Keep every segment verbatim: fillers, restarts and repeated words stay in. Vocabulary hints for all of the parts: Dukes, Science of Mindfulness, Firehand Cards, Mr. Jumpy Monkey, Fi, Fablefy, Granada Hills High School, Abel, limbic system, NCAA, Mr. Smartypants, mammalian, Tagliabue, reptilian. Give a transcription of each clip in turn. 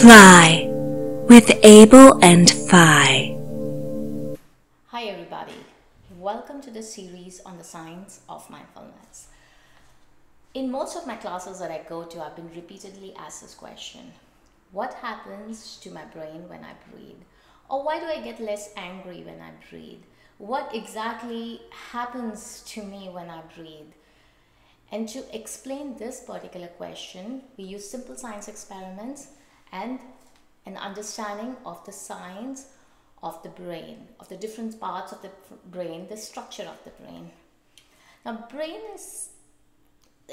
Fly with Abel and Fi. Hi everybody, welcome to this series on the science of mindfulness. In most of my classes that I go to, I've been repeatedly asked this question. What happens to my brain when I breathe? Or why do I get less angry when I breathe? What exactly happens to me when I breathe? And to explain this particular question, we use simple science experiments and an understanding of the science of the brain, of the different parts of the brain, the structure of the brain. Now, brain is,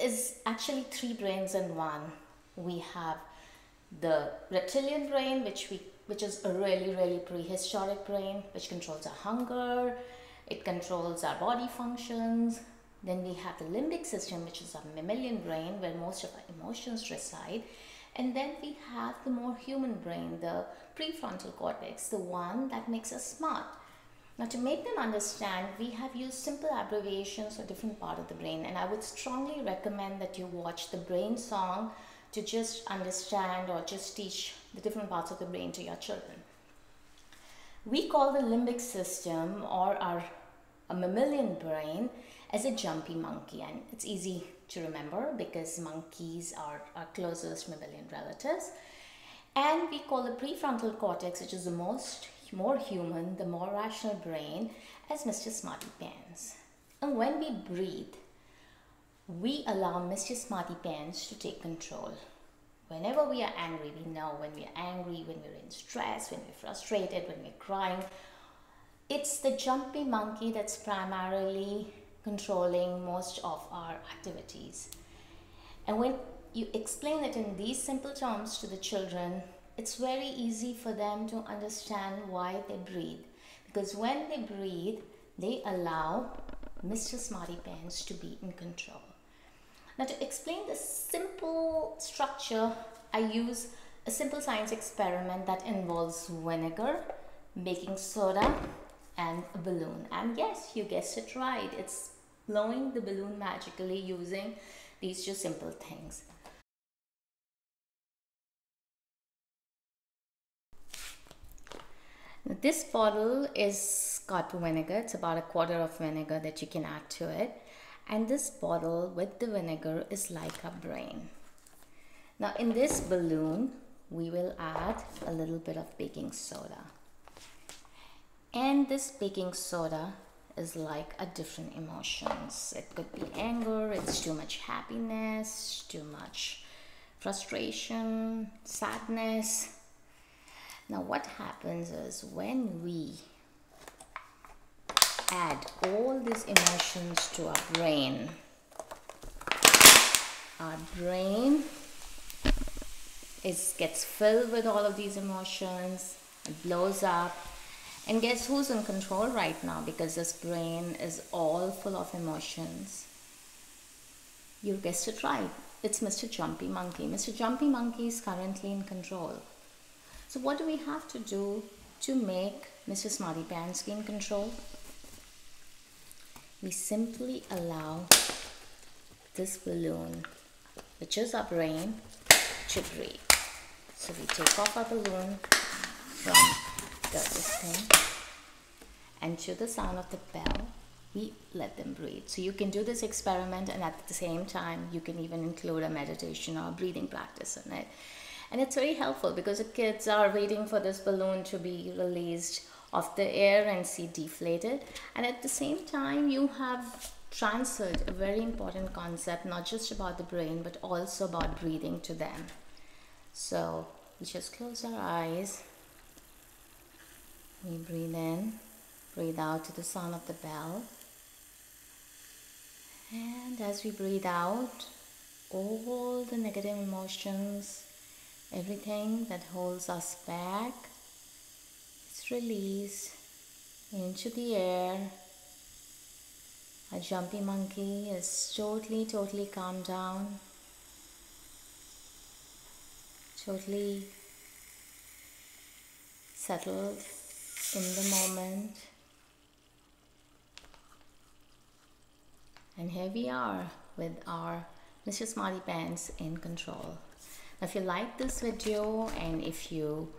is actually three brains in one. We have the reptilian brain, which, we, which is a really, really prehistoric brain, which controls our hunger, it controls our body functions. Then we have the limbic system, which is our mammalian brain, where most of our emotions reside. And then we have the more human brain, the prefrontal cortex, the one that makes us smart. Now, to make them understand, we have used simple abbreviations for different parts of the brain. And I would strongly recommend that you watch the Brain Song to just understand or just teach the different parts of the brain to your children. We call the limbic system, or our a mammalian brain, as a jumpy monkey, and it's easy to remember because monkeys are our closest mammalian relatives. And we call the prefrontal cortex, which is the most more human, the more rational brain, as Mister Smartypants. And when we breathe, we allow Mister Smartypants to take control. Whenever we are angry, we know when we are angry, when we're in stress, when we're frustrated, when we're crying. It's the jumpy monkey that's primarily controlling most of our activities. And when you explain it in these simple terms to the children, it's very easy for them to understand why they breathe. Because when they breathe, they allow Mister Smartypants to be in control. Now, to explain this simple structure, I use a simple science experiment that involves vinegar, baking soda, and a balloon. And yes, you guessed it right. It's blowing the balloon magically using these two simple things. Now, this bottle is cotton vinegar. It's about a quarter of vinegar that you can add to it. And this bottle with the vinegar is like a brain. Now, in this balloon, we will add a little bit of baking soda. And this baking soda is like a different emotions. It could be anger, it's too much happiness, too much frustration, sadness. Now what happens is when we add all these emotions to our brain, our brain is, gets filled with all of these emotions, it blows up. And guess who's in control right now, because this brain is all full of emotions? You guessed it right. It's Mister Jumpy Monkey. Mister Jumpy Monkey is currently in control. So what do we have to do to make Mister Smartypants be in control? We simply allow this balloon, which is our brain, to breathe. So we take off our balloon from this thing, and to the sound of the bell we let them breathe. So you can do this experiment, and at the same time you can even include a meditation or a breathing practice in it. And it's very helpful because the kids are waiting for this balloon to be released off the air and see deflated. And at the same time you have transferred a very important concept, not just about the brain but also about breathing, to them. So we just close our eyes. We breathe in, breathe out to the sound of the bell. And as we breathe out, all the negative emotions, everything that holds us back, is released into the air. Our jumpy monkey is totally, totally calmed down, totally settled in the moment. And here we are with our Mister Smartypants in control. If you like this video and if you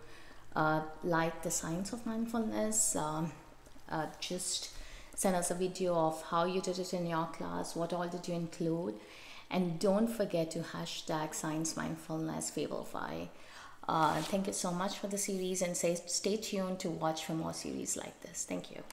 uh, like the science of mindfulness, um, uh, just send us a video of how you did it in your class, what all did you include, and don't forget to hashtag science mindfulness Fablefy. Uh, thank you so much for the series, and say, stay tuned to watch for more series like this. Thank you.